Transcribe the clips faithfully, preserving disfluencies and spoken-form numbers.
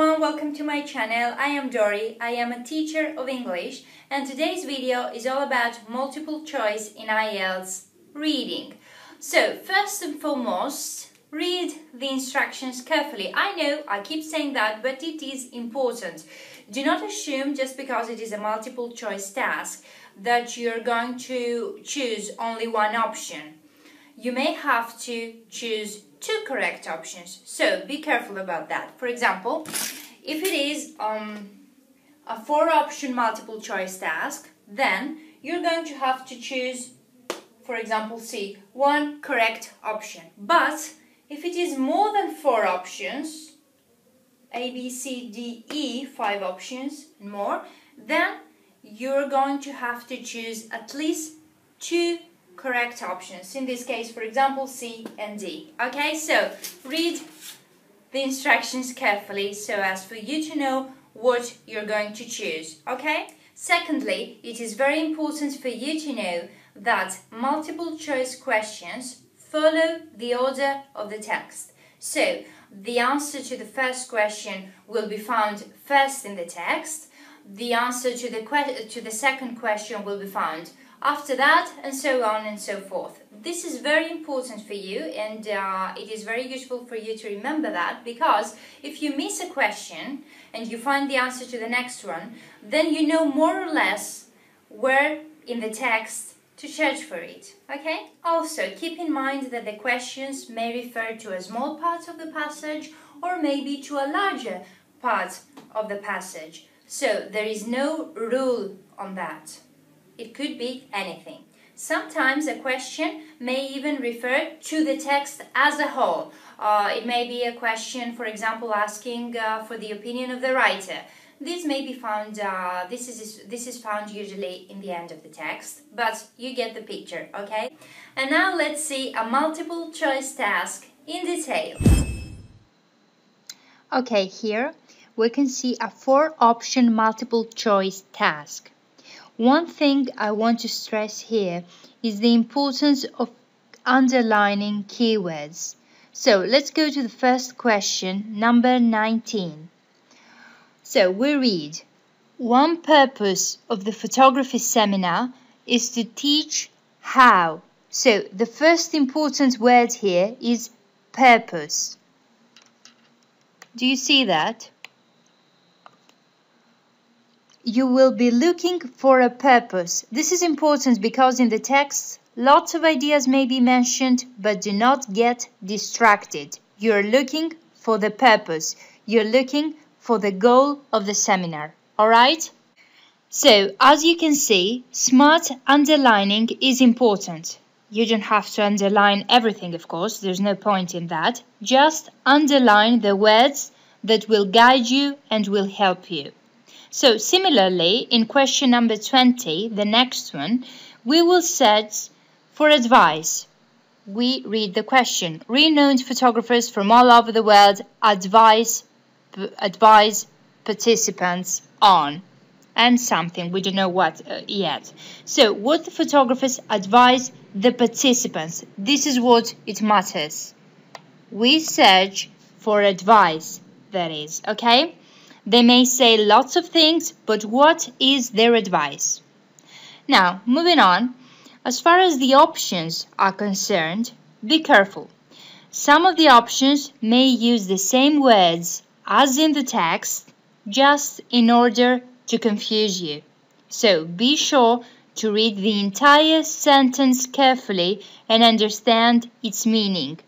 everyone, welcome to my channel. I am Dori, I am a teacher of English, and today's video is all about multiple choice in I E L T S reading. So, first and foremost, read the instructions carefully. I know I keep saying that, but it is important. Do not assume just because it is a multiple choice task that you're going to choose only one option. You may have to choose two correct options, so be careful about that. For example, if it is um, a four option multiple choice task, then you're going to have to choose, for example, C, one correct option. But if it is more than four options, A, B, C, D, E, five options and more, then you're going to have to choose at least two correct options, in this case, for example, C and D. Okay, so read the instructions carefully so as for you to know what you're going to choose. Okay, secondly, it is very important for you to know that multiple choice questions follow the order of the text. So the answer to the first question will be found first in the text, the answer to the que- to the second question will be found after that, and so on and so forth. This is very important for you, and uh, it is very useful for you to remember that, because if you miss a question and you find the answer to the next one, then you know more or less where in the text to search for it. Okay? Also, keep in mind that the questions may refer to a small part of the passage or maybe to a larger part of the passage. So there is no rule on that. It could be anything. Sometimes a question may even refer to the text as a whole. Uh, it may be a question, for example, asking uh, for the opinion of the writer. This may be found. Uh, this is this is found usually in the end of the text, but you get the picture, okay? And now let's see a multiple choice task in detail. Okay, here we can see a four-option multiple choice task. One thing I want to stress here is the importance of underlining keywords. So let's go to the first question, number nineteen. So we read, one purpose of the photography seminar is to teach how. So the first important word here is purpose. Do you see that? You will be looking for a purpose. This is important because in the text, lots of ideas may be mentioned, but do not get distracted. You're looking for the purpose. You're looking for the goal of the seminar. All right? So, as you can see, smart underlining is important. You don't have to underline everything, of course. There's no point in that. Just underline the words that will guide you and will help you. So, similarly, in question number twenty, the next one, we will search for advice. We read the question. Renowned photographers from all over the world advise, advise participants on and something, we don't know what uh, yet. So, what the photographers advise the participants. This is what it matters. We search for advice, that is, okay? They may say lots of things, but what is their advice? Now, moving on, as far as the options are concerned, be careful. Some of the options may use the same words as in the text, just in order to confuse you. So, be sure to read the entire sentence carefully and understand its meaning.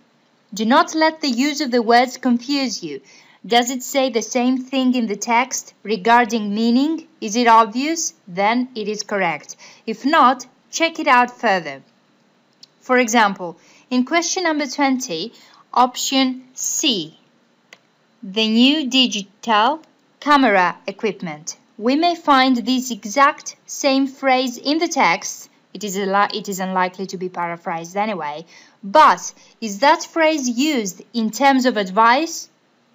Do not let the use of the words confuse you. Does it say the same thing in the text regarding meaning? Is it obvious? Then it is correct. If not, check it out further. For example, in question number twenty, option C, the new digital camera equipment. We may find this exact same phrase in the text. It is, it is unlikely to be paraphrased anyway. But is that phrase used in terms of advice?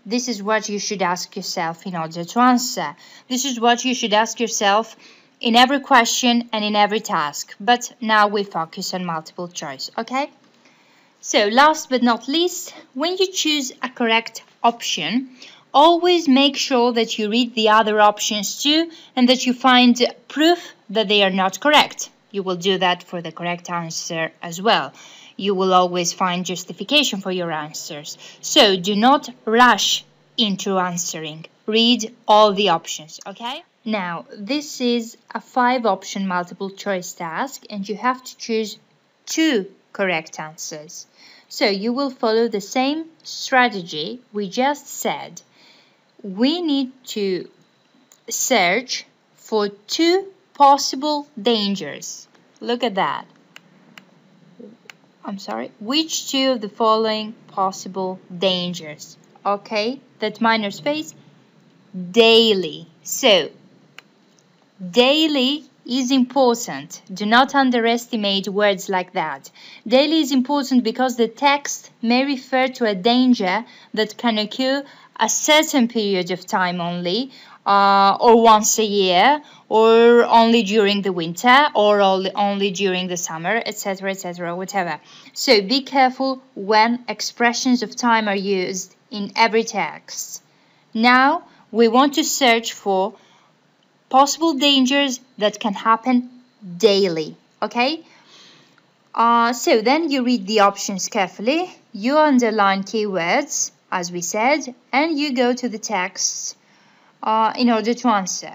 This is what you should ask yourself in order to answer. This is what you should ask yourself in every question and in every task. But now we focus on multiple choice, okay? So, last but not least, when you choose a correct option, Always make sure that you read the other options too and that you find proof that they are not correct. You will do that for the correct answer as well. You will always find justification for your answers. So do not rush into answering. Read all the options, okay? Now, this is a five-option multiple-choice task and you have to choose two correct answers. So you will follow the same strategy we just said. We need to search for two possible dangers. Look at that. I'm sorry. Which two of the following possible dangers? Okay, that minor space. Daily. So, daily is important. Do not underestimate words like that. Daily is important because the text may refer to a danger that can occur a certain period of time only, uh, or once a year, or only during the winter, or only during the summer, et cetera, et cetera, whatever. So be careful when expressions of time are used in every text. Now, we want to search for possible dangers that can happen daily, okay? Uh, so then you read the options carefully, you underline keywords, as we said, and you go to the text uh, in order to answer.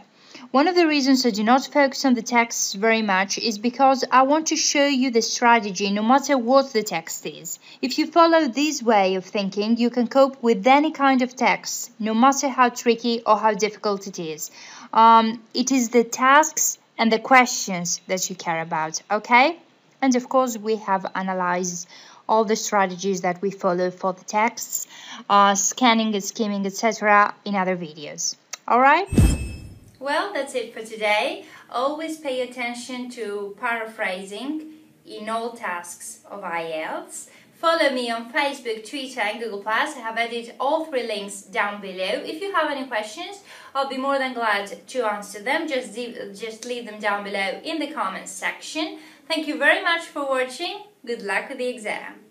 One of the reasons I do not focus on the texts very much is because I want to show you the strategy no matter what the text is. If you follow this way of thinking, you can cope with any kind of text, no matter how tricky or how difficult it is. Um, it is the tasks and the questions that you care about, okay? And of course, we have analyzed all the strategies that we follow for the texts, uh, scanning and skimming, et cetera in other videos, all right? Well, that's it for today. Always pay attention to paraphrasing in all tasks of I E L T S. Follow me on Facebook, Twitter and Google plus. I have added all three links down below. If you have any questions, I'll be more than glad to answer them. Just, just leave them down below in the comments section. Thank you very much for watching. Good luck with the exam.